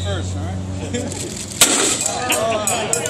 first, all right?